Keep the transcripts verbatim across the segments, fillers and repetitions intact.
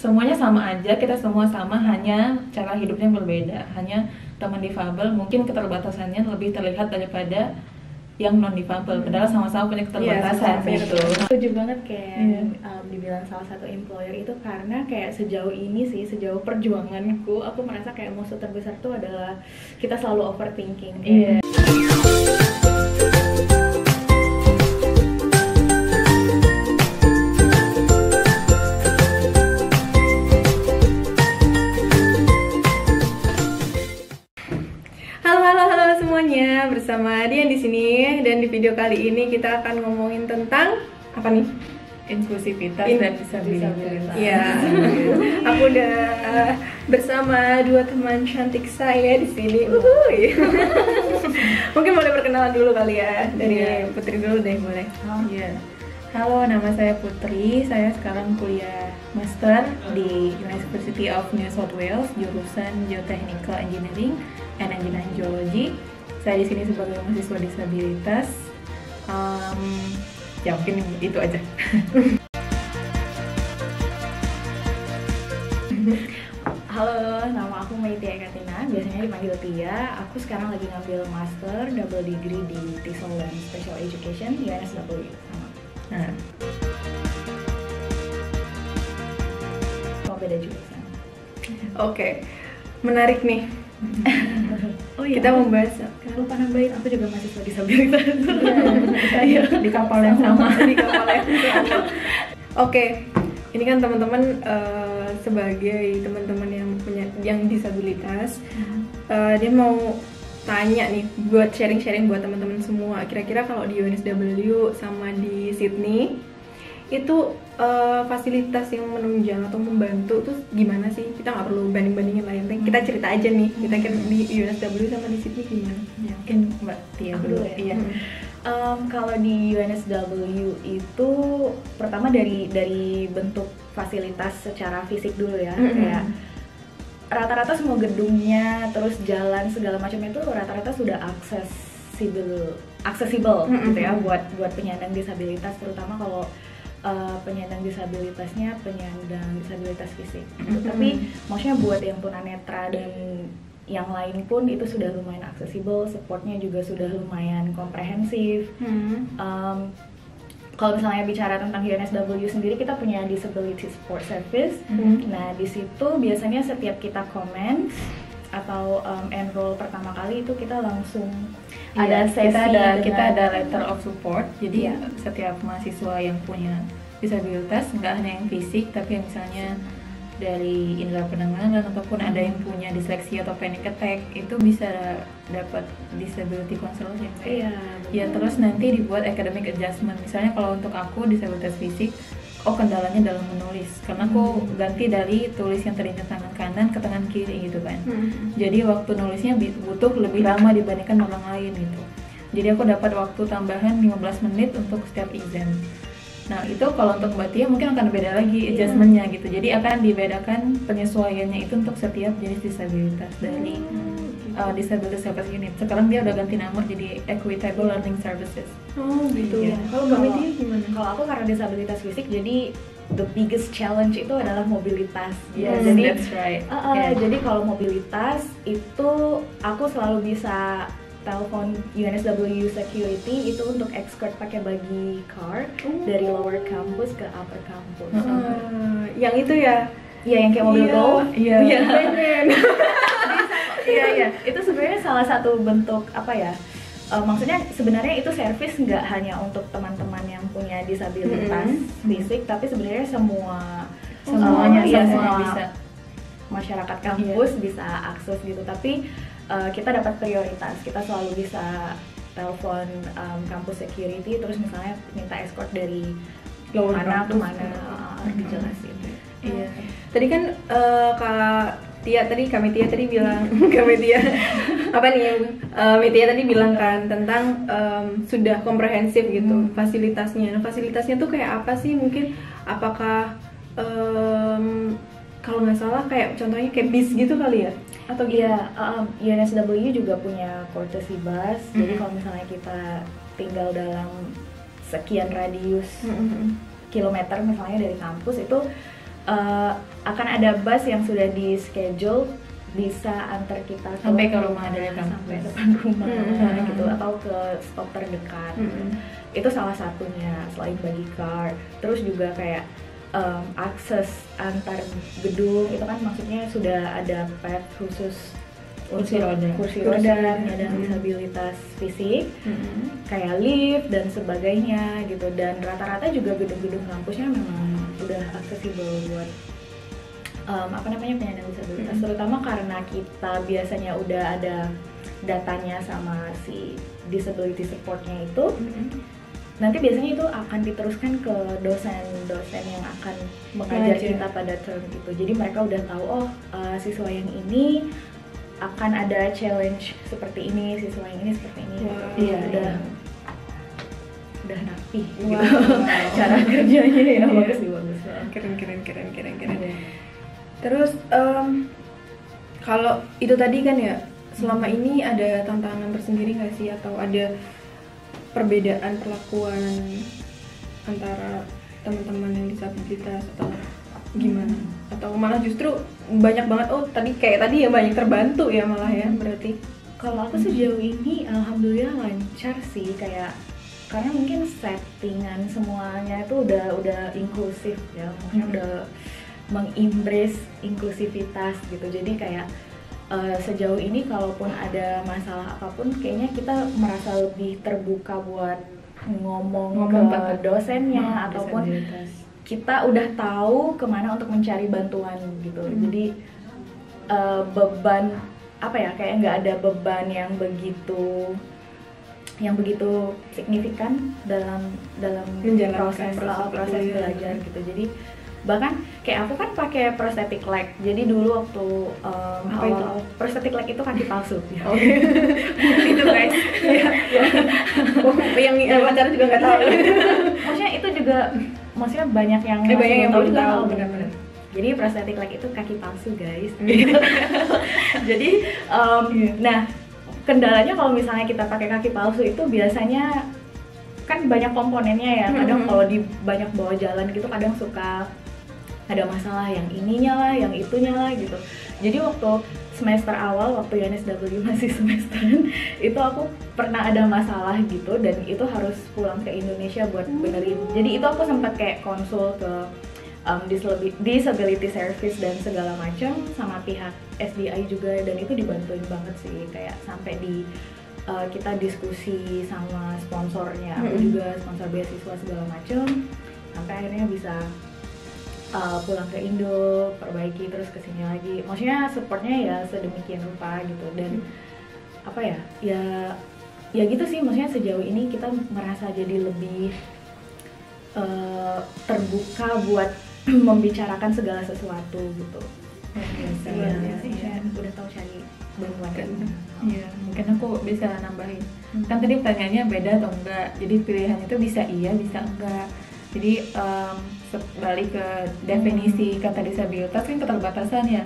semuanya sama aja, kita semua sama, hanya cara hidupnya berbeda. Hanya teman difabel mungkin keterbatasannya lebih terlihat daripada yang non difabel, padahal sama-sama punya keterbatasan. Yeah, gitu. Setuju banget kayak yeah. um, dibilang salah satu employer itu, karena kayak sejauh ini sih, sejauh perjuanganku, aku merasa kayak musuh terbesar tuh adalah kita selalu overthinking. Iya. Yeah. Bersama Dian di sini, dan di video kali ini kita akan ngomongin tentang apa nih? Inklusivitas In dan disabilitas. Ya, aku udah uh, bersama dua teman cantik saya di sini. Uhuy. Mungkin boleh perkenalan dulu kali ya, dari yeah. Putri dulu deh, boleh. Oh. Yeah. Halo, nama saya Putri. Saya sekarang kuliah master di University of New South Wales, jurusan Geotechnical Engineering and Engineering Geology. Saya di sini sebagai mahasiswa disabilitas. Um, ya mungkin itu aja. Halo, nama aku Meiti Akatina, biasanya dipanggil Tia. Aku sekarang lagi ngambil master double degree di Tsonglen Special Education U N S W. Nah. Oh, beda jurusan. Oke, okay. Menarik nih. Oh iya, kita membahas, jangan lupa nambahin, aku juga mahasiswa disabilitas. Iya, di kapal yang sama, sama. Di kapal yang sama. Oke, ini kan teman-teman uh, sebagai teman-teman yang punya yang disabilitas, uh, dia mau tanya nih buat sharing-sharing buat teman-teman semua. Kira-kira kalau di U N S W sama di Sydney itu uh, fasilitas yang menunjang atau membantu tuh gimana sih? Kita nggak perlu banding-bandingin lah, yang penting kita cerita aja nih, kita kira di U N S W sama di Sydney gimana? Ya, mungkin Mbak Tia dulu ya. Iya. Hmm. Um, kalau di U N S W itu pertama dari dari bentuk fasilitas secara fisik dulu ya, hmm. kayak rata-rata semua gedungnya, terus jalan segala macam itu rata-rata sudah aksesibel, aksesibel hmm. gitu ya, buat buat penyandang disabilitas, terutama kalau Uh, penyandang disabilitasnya penyandang disabilitas fisik. Mm-hmm. Tapi maksudnya buat yang tunanetra dan yang lain pun itu sudah lumayan aksesibel, supportnya juga sudah lumayan komprehensif. Mm-hmm. Um, kalau misalnya bicara tentang U N S W sendiri, kita punya Disability Support Service. Mm-hmm. Nah di situ biasanya setiap kita komen atau um, enroll pertama kali itu kita langsung ada ya, sesi, kita ada, kita ada letter of support. Jadi ya. Setiap mahasiswa yang punya disabilitas, nggak hanya yang fisik, tapi yang misalnya dari indera pendengaran ataupun hmm. ada yang punya disleksia atau panic attack, itu bisa dapat disability counseling ya. Ya terus nanti dibuat academic adjustment. Misalnya kalau untuk aku disabilitas fisik, oh kendalanya dalam menulis, karena aku ganti dari tulis yang teringat tangan kanan ke tangan kiri gitu kan. Hmm. Jadi waktu nulisnya butuh lebih lama dibandingkan orang lain gitu. Jadi aku dapat waktu tambahan lima belas menit untuk setiap exam. Nah itu kalau untuk Mbak Tia mungkin akan beda lagi adjustmentnya gitu. Jadi akan dibedakan penyesuaiannya itu untuk setiap jenis disabilitas dari Uh, Disability Service Unit. Sekarang dia udah ganti nama jadi Equitable Learning Services. Oh gitu ya. Kalau kamu gimana? Kalau aku karena disabilitas fisik, jadi the biggest challenge itu adalah mobilitas. Yes, jadi, that's right. Uh, uh, yeah. Jadi kalau mobilitas itu aku selalu bisa telepon U N S W Security itu untuk escort pakai bagi car oh. dari lower campus ke upper campus. Uh, uh. Yang itu ya? Iya yang kayak mobil Go. Iya. Iya iya, itu sebenarnya salah satu bentuk apa ya? Uh, maksudnya sebenarnya itu servis nggak hanya untuk teman-teman yang punya disabilitas mm-hmm. fisik, tapi sebenarnya semua semuanya uh, iya, semua bisa. Masyarakat kampus yeah. bisa akses gitu. Tapi uh, kita dapat prioritas, kita selalu bisa telepon um, kampus security, terus misalnya minta escort dari Lower mana ke mana uh, dijelasin. Iya. Mm-hmm. Tadi kan uh, Kak Tia tadi, kami Tia tadi bilang, kami Tia apa nih, kami uh, Tia tadi bilang kan tentang um, sudah komprehensif gitu hmm. fasilitasnya. Nah, fasilitasnya tuh kayak apa sih? Mungkin apakah um, kalau nggak salah kayak contohnya kayak bis gitu kali ya? Atau gitu? Iya, um, U N S W juga punya courtesy bus. Hmm. Jadi kalau misalnya kita tinggal dalam sekian radius hmm. kilometer misalnya dari kampus itu uh, akan ada bus yang sudah di-schedule bisa antar kita sampai ke rumah, rumah dari kampus, sampai depan rumah hmm. gitu, atau ke stop terdekat. Hmm. Itu salah satunya selain bagi car, terus juga kayak um, akses antar gedung itu kan maksudnya sudah ada path khusus kursi roda, kursi roda penyandang hmm. disabilitas fisik, hmm. kayak lift dan sebagainya gitu. Dan rata-rata juga gedung-gedung kampusnya memang udah aksesibel buat um, apa namanya penyandang disabilitas, hmm. terutama karena kita biasanya udah ada datanya sama si disability supportnya itu. Hmm. Nanti biasanya itu akan diteruskan ke dosen-dosen yang akan mengajar ya, kita ya. pada term itu. Jadi mereka udah tahu, oh uh, siswa yang ini akan ada challenge seperti ini, siswa yang ini seperti ini. Wow. Iya, udah iya. udah rapi wow. gitu. Wow. Cara kerjanya ya bagus sih, bagus. Keren keren keren keren keren. Yeah. Terus um, kalau itu tadi kan ya, selama hmm. ini ada tantangan tersendiri nggak sih, atau ada perbedaan perlakuan antara teman-teman yang disabilitas atau gimana? Hmm. Atau malah justru banyak banget, oh tadi kayak tadi ya banyak terbantu ya malah ya berarti. Kalau aku sejauh ini alhamdulillah lancar sih, kayak karena mungkin settingan semuanya itu udah udah inklusif ya, maksudnya hmm. udah meng-embrace inklusivitas gitu. Jadi kayak uh, sejauh ini kalaupun ada masalah apapun kayaknya kita merasa lebih terbuka buat ngomong, ngomong ke dosennya hmm, ataupun kita udah tahu kemana untuk mencari bantuan gitu. Hmm. Jadi uh, beban apa ya, kayak nggak ada beban yang begitu yang begitu signifikan dalam dalam proses, proses proses belajar ya. Gitu. Jadi bahkan kayak aku kan pakai prosthetic leg. Jadi dulu waktu um, oh, awal itu? prosthetic leg itu kaki palsu ya. Oh, itu guys. Ya. yang yang pacaran juga nggak tahu. Maksudnya itu juga maksudnya banyak yang eh, banyak yang tahu juga tahu, benar-benar. Jadi prosthetic leg itu kaki palsu guys. Jadi um, yeah. nah kendalanya kalau misalnya kita pakai kaki palsu itu biasanya kan banyak komponennya ya. Kadang mm-hmm. kalau di banyak bawa jalan gitu kadang suka ada masalah yang ininya lah, yang itunya lah gitu. Jadi waktu semester awal, waktu U N S W masih semesteran, itu aku pernah ada masalah gitu dan itu harus pulang ke Indonesia buat benerin. Jadi itu aku sempat kayak konsul ke um, disability service dan segala macam sama pihak S D I juga, dan itu dibantuin banget sih, kayak sampai di uh, kita diskusi sama sponsornya, aku juga sponsor beasiswa segala macam, sampai akhirnya bisa Uh, pulang ke Indo, perbaiki terus kesini lagi. Maksudnya supportnya ya sedemikian rupa gitu. Dan hmm. apa ya, ya ya gitu sih, maksudnya sejauh ini kita merasa jadi lebih uh, terbuka buat membicarakan segala sesuatu gitu. Oke, ya, ya, ya. Udah tahu cari bantuan kan. Iya, mungkin aku bisa nambahin. Hmm. Kan tadi pertanyaannya beda atau enggak. Jadi pilihannya itu bisa iya, bisa enggak. Jadi um, balik ke definisi kata disabilitas kan keterbatasan ya.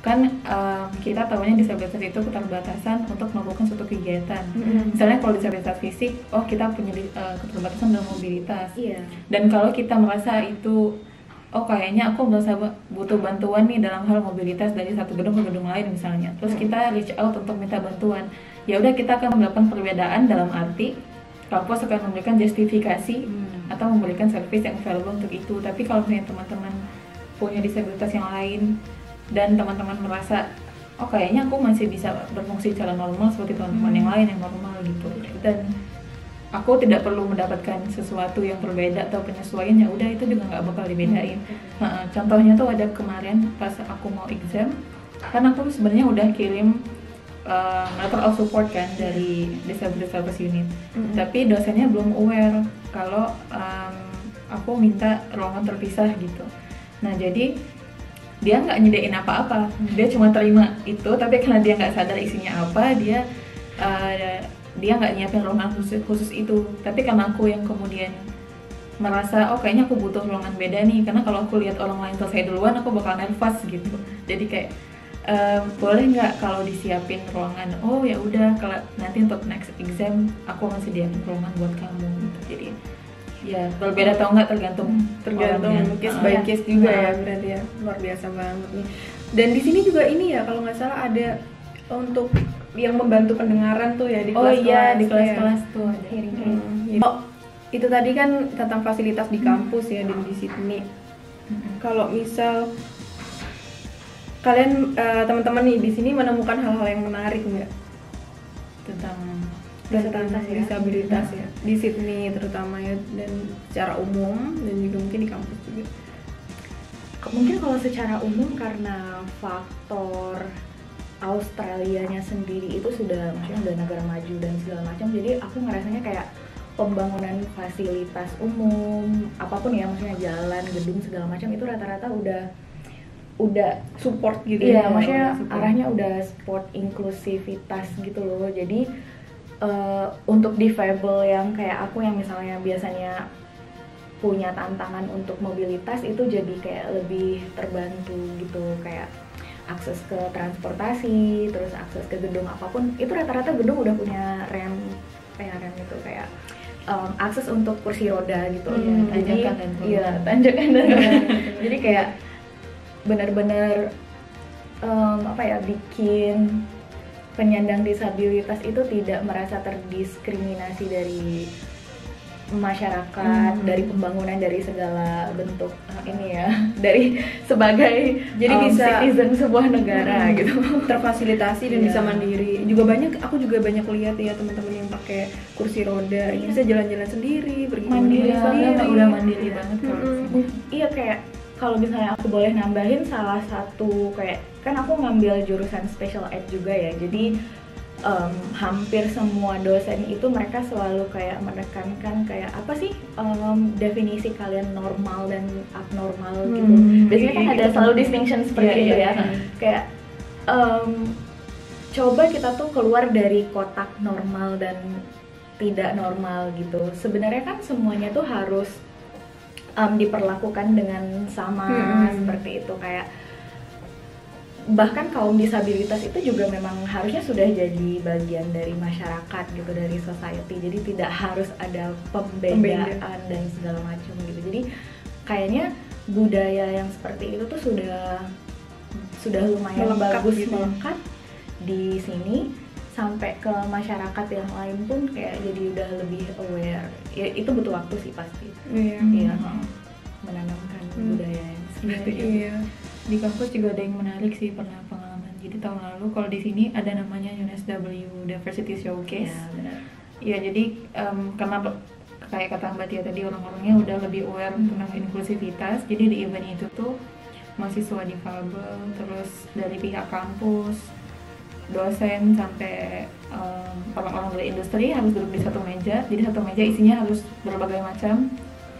Kan um, kita tahunya disabilitas itu keterbatasan untuk melakukan suatu kegiatan. Mm-hmm. Misalnya kalau disabilitas fisik, oh kita punya uh, keterbatasan dalam mobilitas. Yeah. Dan kalau kita merasa itu, oh kayaknya aku merasa butuh bantuan nih dalam hal mobilitas dari satu gedung ke gedung lain misalnya. Terus kita reach out untuk minta bantuan. Ya udah, kita akan melakukan perbedaan dalam arti kampus akan memberikan justifikasi hmm. atau memberikan service yang available untuk itu. Tapi kalau misalnya teman-teman punya disabilitas yang lain dan teman-teman merasa, oh kayaknya aku masih bisa berfungsi secara normal seperti teman-teman hmm. yang lain yang normal gitu, dan aku tidak perlu mendapatkan sesuatu yang berbeda atau penyesuaian, ya udah itu juga nggak bakal dibedain. hmm. Nah, contohnya tuh ada kemarin pas aku mau exam, kan aku sebenarnya udah kirim Uh, letter of support kan dari Disability Service Unit, mm-hmm. tapi dosennya belum aware kalau um, aku minta ruangan terpisah gitu. Nah jadi dia nggak nyediain apa-apa, mm-hmm. dia cuma terima itu, tapi karena dia nggak sadar isinya apa, dia uh, dia nggak nyiapin ruangan khusus, khusus itu. Tapi karena aku yang kemudian merasa, oh kayaknya aku butuh ruangan beda nih, karena kalau aku lihat orang lain selesai duluan, aku bakal nervous gitu. Jadi kayak Uh, boleh nggak kalau disiapin ruangan? Oh ya udah, kalau nanti untuk next exam aku akan sediain ruangan buat kamu. Jadi Ya, berbeda atau enggak tergantung tergantung orangnya. Case by case juga ya, berarti ya luar biasa banget nih. Dan di sini juga ini ya kalau nggak salah ada untuk yang membantu pendengaran tuh ya di kelas-kelas. Oh iya, di kelas-kelas tuh ada hearing aid. Oh, itu tadi kan tentang fasilitas di kampus ya di, di Sydney. Kalau misal kalian uh, teman-teman nih di sini menemukan hal-hal yang menarik nggak tentang tentang disabilitas ya, ya di Sydney terutama ya, dan secara umum dan juga mungkin di kampus juga? Mungkin kalau secara umum karena faktor Australianya sendiri itu sudah maksudnya udah negara maju dan segala macam, jadi aku ngerasanya kayak pembangunan fasilitas umum apapun ya, maksudnya jalan, gedung segala macam itu rata-rata udah udah support gitu ya, ya maksudnya support. Arahnya udah support inklusivitas gitu loh. Jadi uh, untuk difabel yang kayak aku yang misalnya biasanya punya tantangan untuk mobilitas itu jadi kayak lebih terbantu gitu, kayak akses ke transportasi, terus akses ke gedung apapun itu rata-rata gedung udah punya rem kayak rem itu kayak um, akses untuk kursi roda gitu hmm, ya, tanjakan dan turun. Iya, tanjakan dan turun. Jadi kayak benar-benar um, apa ya, bikin penyandang disabilitas itu tidak merasa terdiskriminasi dari masyarakat, hmm. dari pembangunan, dari segala bentuk ini ya, dari sebagai jadi um, bisa citizen sebuah negara hmm, gitu, terfasilitasi dan yeah. bisa mandiri. Juga banyak, aku juga banyak lihat ya teman-teman yang pakai kursi roda, yeah. bisa jalan-jalan sendiri, pergi mandiri, sendiri, udah mandiri banget. Iya, kayak kalau misalnya aku boleh nambahin salah satu, kayak kan aku ngambil jurusan special ed juga ya, jadi um, hampir semua dosen itu mereka selalu kayak menekankan kayak apa sih um, definisi kalian normal dan abnormal hmm, gitu. Biasanya kan ada selalu distinction seperti iya, itu ya, iya. kayak um, coba kita tuh keluar dari kotak normal dan tidak normal gitu. Sebenarnya kan semuanya tuh harus Um, diperlakukan dengan sama hmm. seperti itu, kayak bahkan kaum disabilitas itu juga memang harusnya sudah jadi bagian dari masyarakat gitu, dari society, jadi tidak harus ada pembedaan Pembeda. dan segala macam gitu. Jadi kayaknya budaya yang seperti itu tuh sudah sudah lumayan melekat bagus gitu. melekat di sini sampai ke masyarakat yang lain pun kayak jadi udah lebih aware. Ya, itu butuh waktu sih pasti. Iya. Iya. Menanamkan hmm. budaya seperti iya, itu. Iya. Di kampus juga ada yang menarik sih, pernah pengalaman. Jadi tahun lalu kalau di sini ada namanya U N E S W Diversity Showcase. Iya, benar. Iya, jadi um, karena kayak kata Mbak Tia tadi, orang-orangnya udah lebih aware hmm. tentang inklusivitas. Jadi di event itu tuh mahasiswa difabel, terus dari pihak kampus, dosen sampai um, orang-orang dari industri harus duduk di satu meja. Jadi satu meja isinya harus berbagai macam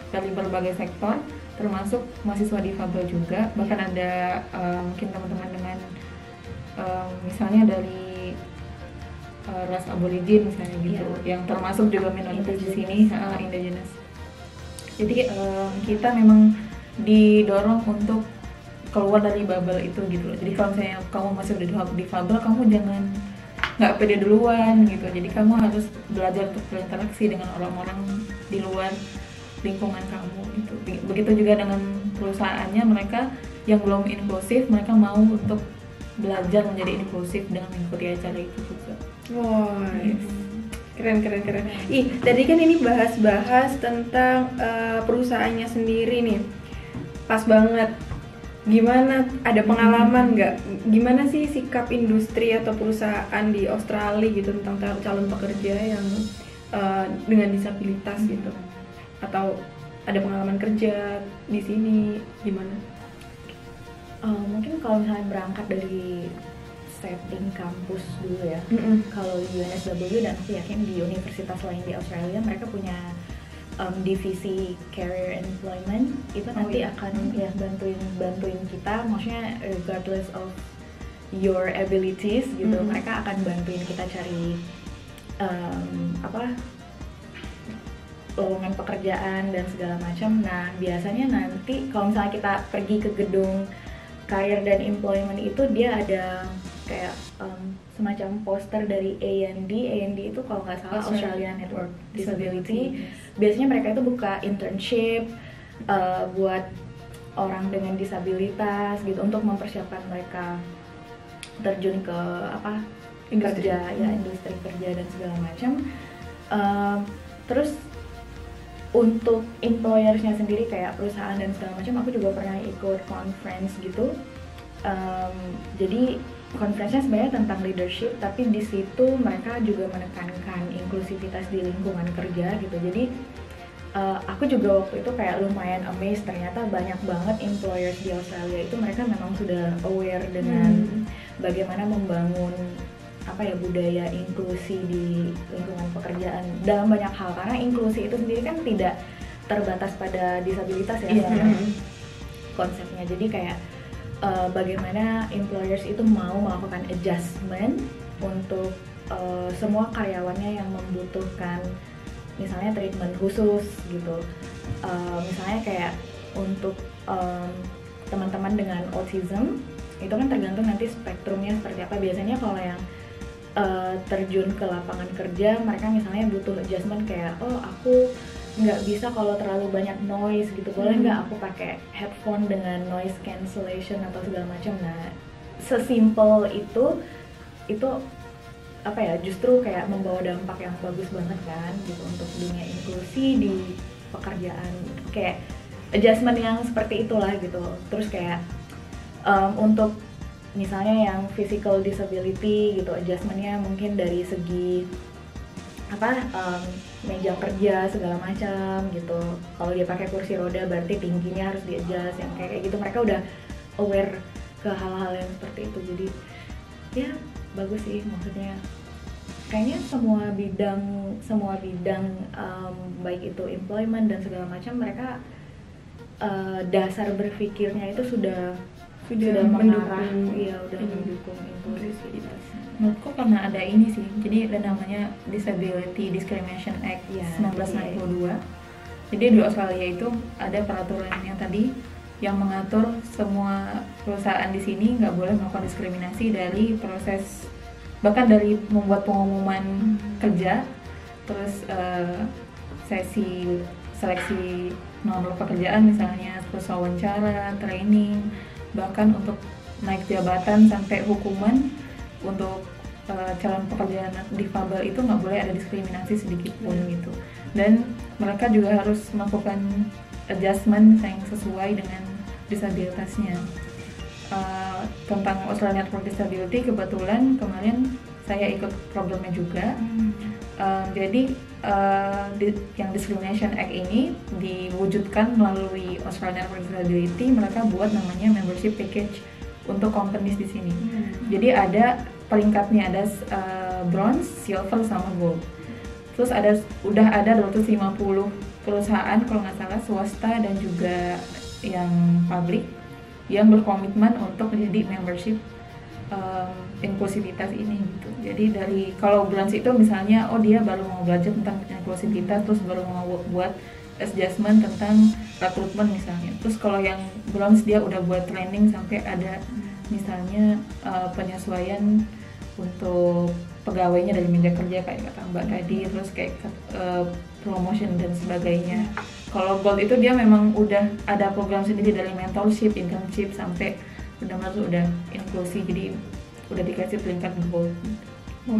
dari berbagai sektor, termasuk mahasiswa difabel juga. Bahkan yeah. ada um, mungkin teman-teman dengan um, misalnya dari uh, ras aborigin misalnya gitu, yeah. yang termasuk juga minoritas di sini, uh, indigenous. Jadi um, kita memang didorong untuk keluar dari bubble itu gitu loh. Jadi kalau misalnya kamu masih udah difabel, kamu jangan nggak pede duluan gitu. Jadi kamu harus belajar untuk berinteraksi dengan orang-orang di luar lingkungan kamu gitu. Begitu juga dengan perusahaannya, mereka yang belum inklusif, mereka mau untuk belajar menjadi inklusif dengan mengikuti acara itu juga. Wow, yes. keren keren keren. Ih, tadi kan ini bahas-bahas tentang uh, perusahaannya sendiri nih, pas banget. Gimana, ada pengalaman nggak? Gimana sih sikap industri atau perusahaan di Australia gitu tentang calon pekerja yang uh, dengan disabilitas gitu? Atau ada pengalaman kerja di sini gimana? Uh, mungkin kalau misalnya berangkat dari setting kampus dulu ya, mm-hmm. kalau di U N S W dan aku yakin di universitas lain di Australia mereka punya Um, divisi career employment itu oh, nanti iya. akan mm-hmm. ya bantuin bantuin kita, maksudnya regardless of your abilities gitu, mm-hmm. mereka akan bantuin kita cari um, apa lowongan pekerjaan dan segala macam. Nah biasanya nanti kalau misalnya kita pergi ke gedung career dan employment itu dia ada kayak um, semacam poster dari A N D. A N D itu kalau nggak salah Australia Network Disability. Biasanya mereka itu buka internship uh, buat orang dengan disabilitas gitu untuk mempersiapkan mereka terjun ke apa industri. kerja ya industri kerja dan segala macam. Uh, terus untuk employersnya sendiri kayak perusahaan dan segala macam, aku juga pernah ikut conference gitu. Um, jadi conference-nya sebenarnya tentang leadership, tapi di situ mereka juga menekankan inklusivitas di lingkungan kerja gitu. Jadi uh, aku juga waktu itu kayak lumayan amazed, ternyata banyak banget employers di Australia itu mereka memang sudah aware dengan hmm. bagaimana membangun apa ya budaya inklusi di lingkungan pekerjaan dalam banyak hal, karena inklusi itu sendiri kan tidak terbatas pada disabilitas ya mm-hmm. konsepnya. Jadi kayak uh, bagaimana employers itu mau melakukan adjustment untuk uh, semua karyawannya yang membutuhkan misalnya treatment khusus gitu, uh, misalnya kayak untuk um, teman-teman dengan autism itu kan tergantung nanti spektrumnya seperti apa. Biasanya kalau yang Uh, terjun ke lapangan kerja, mereka misalnya butuh adjustment kayak, oh aku nggak bisa kalau terlalu banyak noise gitu, boleh nggak hmm. aku pakai headphone dengan noise cancellation atau segala macam. Nah, sesimpel itu, itu apa ya, justru kayak membawa dampak yang bagus banget kan gitu untuk dunia inklusi di pekerjaan, kayak adjustment yang seperti itulah gitu. Terus kayak um, untuk misalnya yang physical disability gitu, adjustmentnya mungkin dari segi apa um, meja kerja segala macam gitu. Kalau dia pakai kursi roda berarti tingginya harus di-adjust, yang kayak gitu mereka udah aware ke hal-hal yang seperti itu. Jadi ya bagus sih, maksudnya kayaknya semua bidang semua bidang um, baik itu employment dan segala macam, mereka uh, dasar berpikirnya itu sudah sudah mendukung, iya udah mendukung inklusivitas. Menurutku karena ada ini sih, jadi ada namanya Disability Discrimination Act ya, seribu sembilan ratus enam puluh dua. Iya. Jadi di Australia itu ada peraturan yang tadi yang mengatur semua perusahaan di sini nggak boleh melakukan diskriminasi dari proses, bahkan dari membuat pengumuman hmm. kerja, terus uh, sesi seleksi nomor pekerjaan misalnya, terus wawancara, training, bahkan untuk naik jabatan sampai hukuman untuk uh, calon pekerja difabel itu nggak boleh ada diskriminasi sedikit pun hmm. gitu. Dan mereka juga harus melakukan adjustment yang sesuai dengan disabilitasnya. Uh, tentang Australian Network Disability, kebetulan kemarin saya ikut programnya juga. Hmm. Uh, jadi uh, di, yang Discrimination Act ini diwujudkan melalui Australian Network Disability. Mereka buat namanya membership package untuk companies di sini. Hmm. Jadi ada peringkatnya, ada uh, bronze, silver, sama gold. Terus ada udah ada dua ratus lima puluh perusahaan kalau nggak salah, swasta dan juga yang publik yang berkomitmen untuk menjadi membership Um, inklusivitas ini gitu. Jadi dari kalau bronze itu misalnya oh dia baru mau belajar tentang inklusivitas, terus baru mau buat adjustment tentang rekrutmen misalnya. Terus kalau yang bronze dia udah buat training sampai ada misalnya uh, penyesuaian untuk pegawainya dari meja kerja kayak kata Mbak tadi, terus kayak uh, promotion dan sebagainya. Kalau gold itu dia memang udah ada program sendiri dari mentorship, internship sampai benar-benar udah inklusi, jadi udah dikasih peringkat gold. Wah,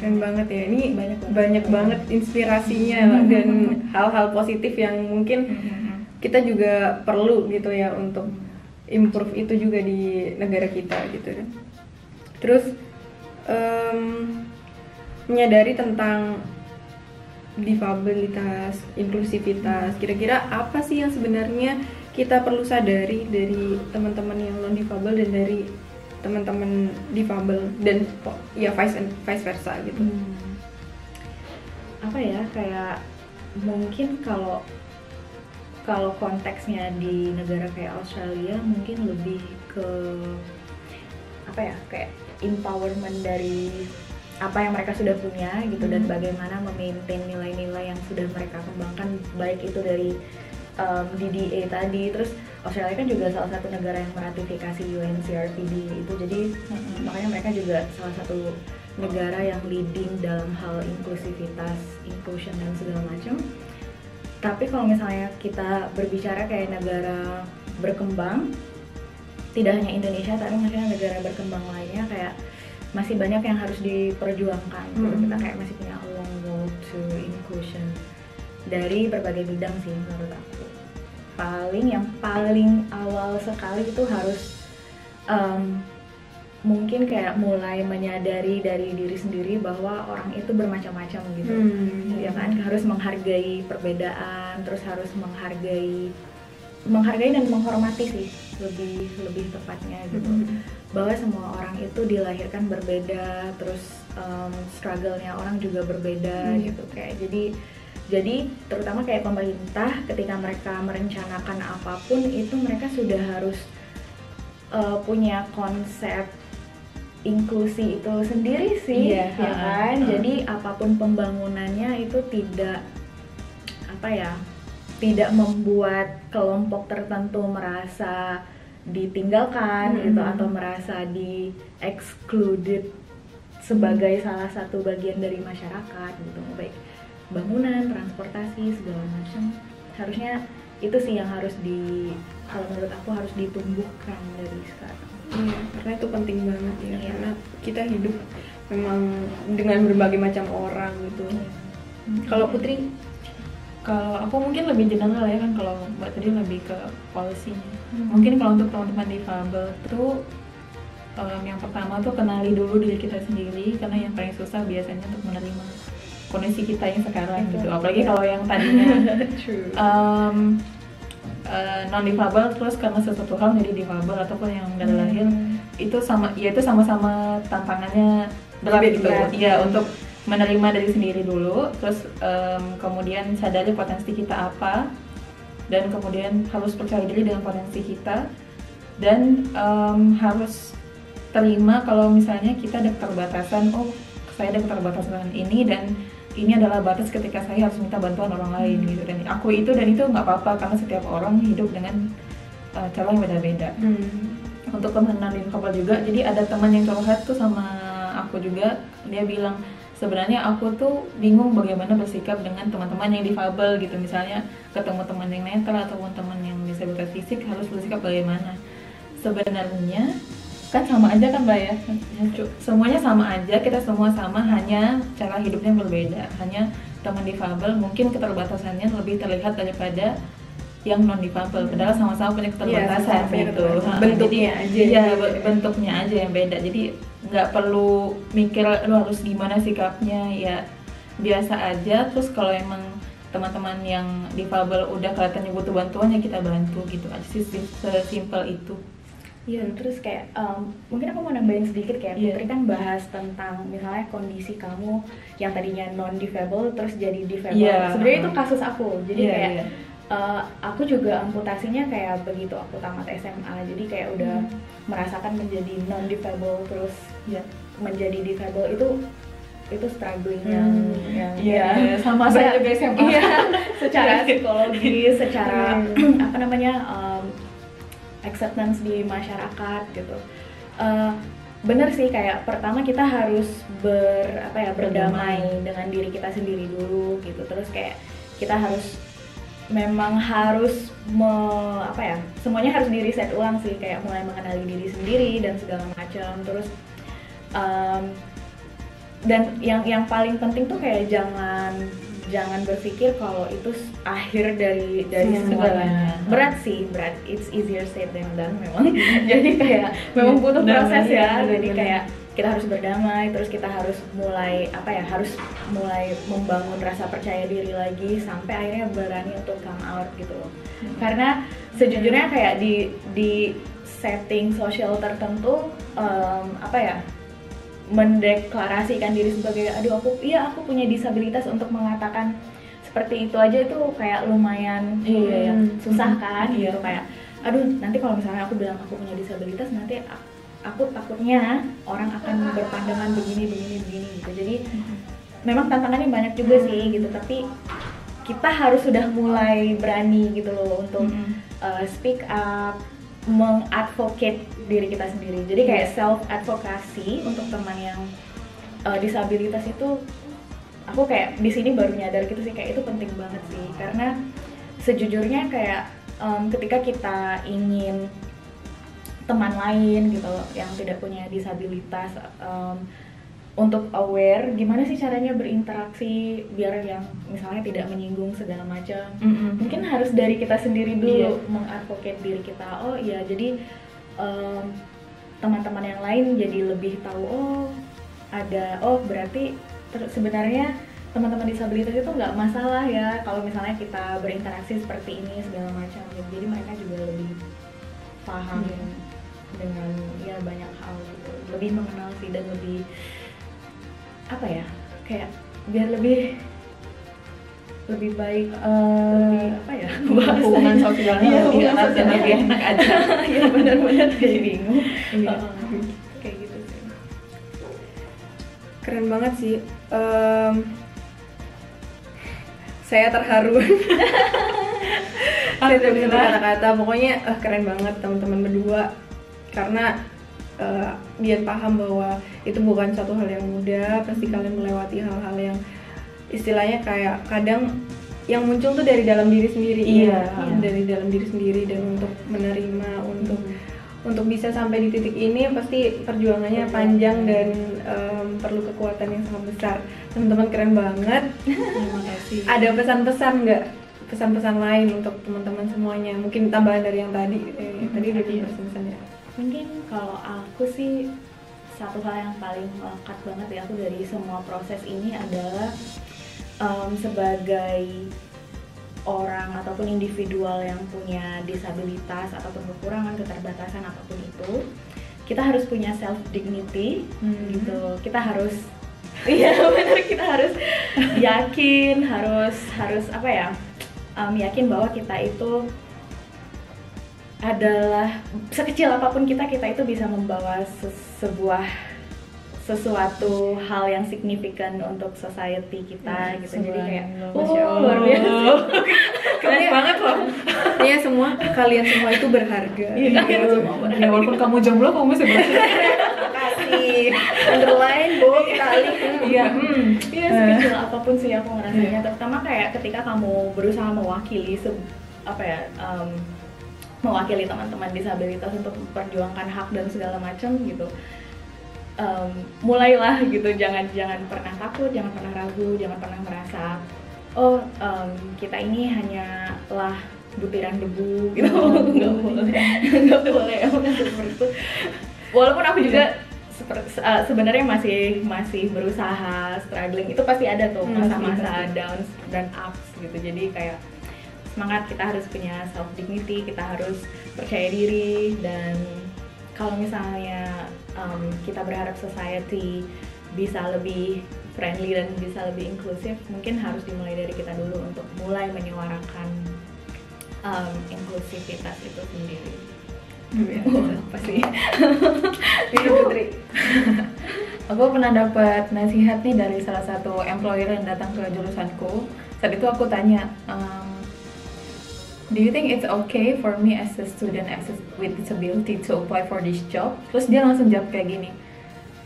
keren banget ya, ini banyak banget, banyak banget inspirasinya mm-hmm. dan hal-hal positif yang mungkin mm-hmm. kita juga perlu gitu ya untuk improve itu juga di negara kita gitu kan. Terus um, menyadari tentang difabilitas, inklusivitas, kira-kira apa sih yang sebenarnya kita perlu sadari dari teman-teman yang non difabel dan dari teman-teman difabel dan ya vice and vice versa gitu. Hmm. Apa ya, kayak mungkin kalau kalau konteksnya di negara kayak Australia mungkin lebih ke apa ya, kayak empowerment dari apa yang mereka sudah punya gitu, hmm. dan bagaimana memaintain nilai-nilai yang sudah mereka kembangkan, baik itu dari um, D D A tadi. Terus Australia kan juga salah satu negara yang meratifikasi U N C R P D itu, jadi mm-hmm. makanya mereka juga salah satu negara yang leading dalam hal inklusivitas, inclusion dan segala macam. Tapi kalau misalnya kita berbicara kayak negara berkembang, tidak hanya Indonesia tapi misalnya negara berkembang lainnya, kayak masih banyak yang harus diperjuangkan. Mm-hmm. Jadi kita kayak masih punya a long road to inclusion dari berbagai bidang sih menurut aku. Paling yang paling awal sekali itu harus um, mungkin kayak mulai menyadari dari diri sendiri bahwa orang itu bermacam-macam gitu. Hmm. Ya kan, harus menghargai perbedaan, terus harus menghargai menghargai dan menghormati sih lebih lebih tepatnya gitu. Hmm. Bahwa semua orang itu dilahirkan berbeda, terus um, struggle-nya orang juga berbeda. Hmm. Gitu kayak. Jadi Jadi terutama kayak pemerintah ketika mereka merencanakan apapun itu mereka sudah harus uh, punya konsep inklusi itu sendiri sih, yeah. ya kan? Uh. Jadi apapun pembangunannya itu tidak apa ya, tidak membuat kelompok tertentu merasa ditinggalkan, mm-hmm. gitu, atau merasa di-excluded sebagai mm-hmm. salah satu bagian dari masyarakat gitu, baik bangunan, transportasi, segala macam. Harusnya itu sih yang harus di, kalau menurut aku harus ditumbuhkan dari sekarang. Iya, karena itu penting banget ya. Iya. Karena kita hidup memang dengan berbagai macam orang gitu. Iya. Kalau Putri, kalau aku mungkin lebih general ya kan, kalau Mbak tadi lebih ke policy-nya. Hmm. Mungkin kalau untuk teman-teman difabel tuh um, yang pertama tuh kenali dulu diri kita sendiri, karena yang paling susah biasanya untuk menerima kondisi kita yang sekarang gitu, apalagi kalau yang tadinya um, uh, non-difabel terus karena sesuatu hal jadi difabel ataupun yang dari hmm. lahir itu sama, ya itu sama-sama tantangannya berat gitu ya, untuk menerima dari sendiri dulu, terus um, kemudian sadari potensi kita apa, dan kemudian harus percaya diri dengan potensi kita, dan um, harus terima kalau misalnya kita ada keterbatasan, oh saya ada keterbatasan ini dan ini adalah batas ketika saya harus minta bantuan orang lain gitu, dan aku itu dan itu nggak apa-apa karena setiap orang hidup dengan uh, cara yang beda-beda. Hmm. Untuk teman non-difabel juga, jadi ada teman yang curhat tuh sama aku juga, dia bilang sebenarnya aku tuh bingung bagaimana bersikap dengan teman-teman yang difabel gitu, misalnya ketemu teman yang netra ataupun teman yang disabilitas fisik harus bersikap bagaimana. Sebenarnya kan sama aja kan Mbak ya, semuanya sama aja, kita semua sama, hanya cara hidupnya berbeda. Hanya teman difabel mungkin keterbatasannya lebih terlihat daripada yang non difabel, padahal sama-sama punya keterbatasan ya, gitu. Nah, bentuknya jadi, aja ya, gitu. Bentuknya aja yang beda, jadi nggak perlu mikir lu harus gimana sikapnya, ya biasa aja. Terus kalau emang teman-teman yang difabel udah kelihatannya butuh bantuan ya kita bantu gitu aja sih, sesimpel itu. Iya, terus kayak um, mungkin aku mau nambahin sedikit kayak yeah. Putri kan bahas tentang misalnya kondisi kamu yang tadinya non-difabel terus jadi difabel. Yeah. Sebenarnya itu kasus aku, jadi yeah, kayak yeah. Uh, aku juga amputasinya kayak begitu aku tamat S M A, jadi kayak udah mm. merasakan menjadi non-difabel terus yeah. menjadi difabel itu itu struggling mm. yang yang yeah. ya, sama saya juga S M A. Iya, secara psikologi, secara apa namanya. Um, acceptance di masyarakat gitu. Uh, bener sih kayak pertama kita harus ber apa ya berdamai Berdamai. dengan diri kita sendiri dulu gitu. Terus kayak kita harus memang harus me, apa ya semuanya harus di reset ulang sih, kayak mulai mengenali diri sendiri dan segala macam. Terus um, dan yang yang paling penting tuh kayak jangan Jangan berpikir kalau itu akhir dari dari segalanya. Berat sih, berat. It's easier said than done memang. Jadi kayak memang butuh proses ya. Jadi kayak kita harus berdamai, terus kita harus mulai apa ya? Harus mulai membangun rasa percaya diri lagi sampai akhirnya berani untuk come out gitu loh. Karena sejujurnya kayak di di setting sosial tertentu um, apa ya? mendeklarasikan diri sebagai aduh aku iya aku punya disabilitas, untuk mengatakan seperti itu aja itu kayak lumayan iya, hmm. susah kan iya. gitu, kayak aduh nanti kalau misalnya aku bilang aku punya disabilitas nanti aku takutnya orang akan berpandangan begini begini begini gitu. Jadi hmm. memang tantangannya banyak juga sih gitu, tapi kita harus sudah mulai berani gitu loh untuk mm-hmm. uh, speak up, mengadvocate diri kita sendiri. Jadi kayak self advokasi untuk teman yang uh, disabilitas itu, aku kayak di sini baru nyadar gitu sih, kayak itu penting banget sih. Karena sejujurnya kayak um, ketika kita ingin teman lain gitu loh, yang tidak punya disabilitas um, untuk aware gimana sih caranya berinteraksi biar yang misalnya tidak menyinggung segala macam, mm-hmm. mungkin harus dari kita sendiri dulu, yeah. mengadvocate diri kita. Oh iya, jadi um, teman-teman yang lain jadi lebih tahu, oh ada, oh berarti ter- sebenarnya teman-teman disabilitas itu nggak masalah ya kalau misalnya kita berinteraksi seperti ini segala macam, jadi mereka juga lebih paham yeah. ya, dengan ya banyak hal gitu, lebih mengenal sih dan lebih apa ya, kayak biar lebih lebih baik uh, lebih apa ya, hubungan sosialnya ya, lebih enak dan lebih enak aja ya, benar-benar jadi bingung iya. uh, kayak gitu sih. Keren banget sih, um, saya terharu saya tidak bisa berkata-kata, pokoknya uh, keren banget teman-teman berdua, karena Uh, Dian paham bahwa itu bukan suatu hal yang mudah. Pasti kalian melewati hal-hal yang istilahnya kayak kadang yang muncul tuh dari dalam diri sendiri, iya, ya? iya. dari dalam diri sendiri, dan untuk menerima, untuk hmm. untuk bisa sampai di titik ini pasti perjuangannya panjang dan um, perlu kekuatan yang sangat besar. Teman-teman keren banget. Terima kasih. Ada pesan-pesan nggak? Pesan-pesan lain untuk teman-teman semuanya? Mungkin tambahan dari yang tadi. Eh, hmm. Tadi udah pesan-pesannya. Mungkin kalau aku sih satu hal yang paling melekat banget ya aku dari semua proses ini adalah um, sebagai orang ataupun individual yang punya disabilitas ataupun kekurangan, keterbatasan apapun itu, kita harus punya self dignity, hmm. gitu. Kita harus iya benar, kita harus yakin, harus harus apa ya? Um, yakin bahwa kita itu adalah sekecil apapun kita, kita itu bisa membawa se sebuah sesuatu hal yang signifikan untuk society kita, hmm, gitu. Jadi kayak oh, luar biasa, keren banget loh. Iya, semua kalian semua itu berharga. Iya, ya, walaupun kamu jomblo kamu masih berharga. Makasih. Underline, bold, kali. Iya, iya sekecil apapun sih aku ngerasanya. Terutama kayak ketika kamu berusaha mewakili se apa ya. Um, mewakili teman-teman disabilitas untuk memperjuangkan hak dan segala macam gitu, um, mulailah gitu, jangan jangan pernah takut, jangan pernah ragu, jangan pernah merasa oh um, kita ini hanyalah butiran debu gitu, nggak boleh nggak boleh seperti itu. Walaupun aku juga seperti, uh, sebenarnya masih masih berusaha, struggling, itu pasti ada tuh masa-masa downs dan ups gitu. Jadi kayak semangat, kita harus punya self dignity, kita harus percaya diri, dan kalau misalnya um, kita berharap society bisa lebih friendly dan bisa lebih inklusif, mungkin harus dimulai dari kita dulu untuk mulai menyuarakan um, inklusivitas itu sendiri. Apa sih? Putri. Aku pernah dapat nasihat nih dari salah satu employer yang datang ke jurusanku. Saat itu aku tanya, um, do you think it's okay for me as a student as a, with disability to apply for this job? Terus dia langsung jawab kayak gini,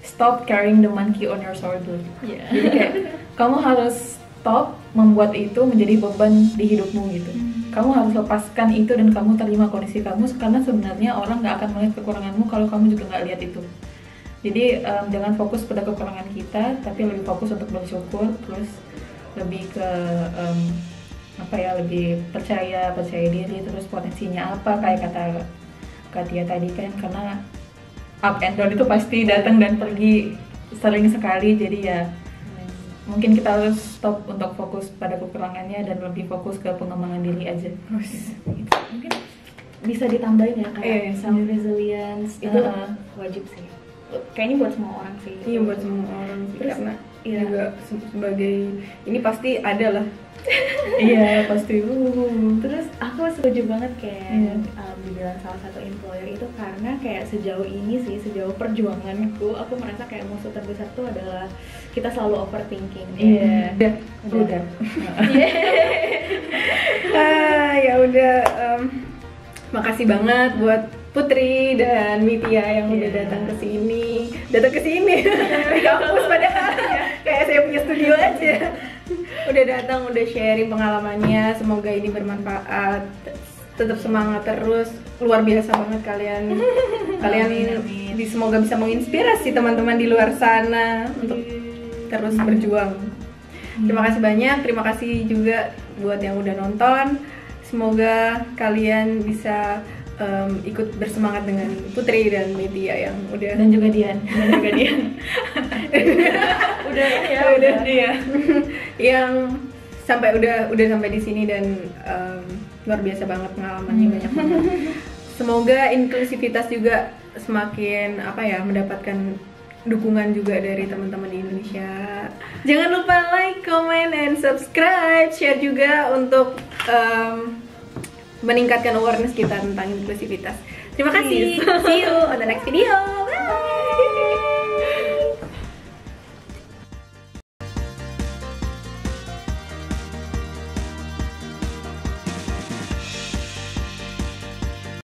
stop carrying the monkey on your shoulder. Yeah. Jadi kayak kamu harus stop membuat itu menjadi beban di hidupmu gitu. Hmm. Kamu harus lepaskan itu dan kamu terima kondisi kamu, karena sebenarnya orang nggak akan melihat kekuranganmu kalau kamu juga nggak lihat itu. Jadi um, jangan fokus pada kekurangan kita, tapi lebih fokus untuk bersyukur, terus lebih ke um, apa ya, lebih percaya percaya diri, terus potensinya apa kayak kata Kak Tia tadi kan, karena up and down itu pasti datang dan pergi sering sekali. Jadi ya nice. Mungkin kita harus stop untuk fokus pada kekurangannya dan lebih fokus ke pengembangan diri aja. Mungkin bisa ditambahin ya kayak eh, self resilience itu uh, wajib sih kayaknya buat semua orang sih. Iya, buat semua orang sih, terus, karena iya. juga sebagai ini pasti ada lah. Iya pasti. Terus aku setuju banget kayak yeah. um, dibilang salah satu employer itu karena kayak sejauh ini sih, sejauh perjuanganku, aku merasa kayak musuh terbesar tuh adalah kita selalu overthinking. Iya. Udah, udah. Ah, ya udah. Um, makasih banget buat Putri dan Mitia yang yeah. udah datang ke sini, datang ke sini di kampus padahal kayak saya punya studio aja. Udah datang, udah sharing pengalamannya, semoga ini bermanfaat. Tetap semangat terus, luar biasa banget kalian. Kalian ini semoga bisa menginspirasi teman-teman di luar sana untuk terus berjuang. Terima kasih banyak, terima kasih juga buat yang udah nonton. Semoga kalian bisa um, ikut bersemangat dengan Putri dan Media yang udah dan juga Dian dan juga Dian. udah ya, udah dia. yang sampai udah udah sampai di sini dan um, luar biasa banget pengalamannya hmm. banyak banget. Semoga inklusivitas juga semakin apa ya mendapatkan dukungan juga dari teman-teman di Indonesia. Jangan lupa like, comment, and subscribe, share juga untuk um, meningkatkan awareness kita tentang inklusivitas. Terima kasih. See you on the next video.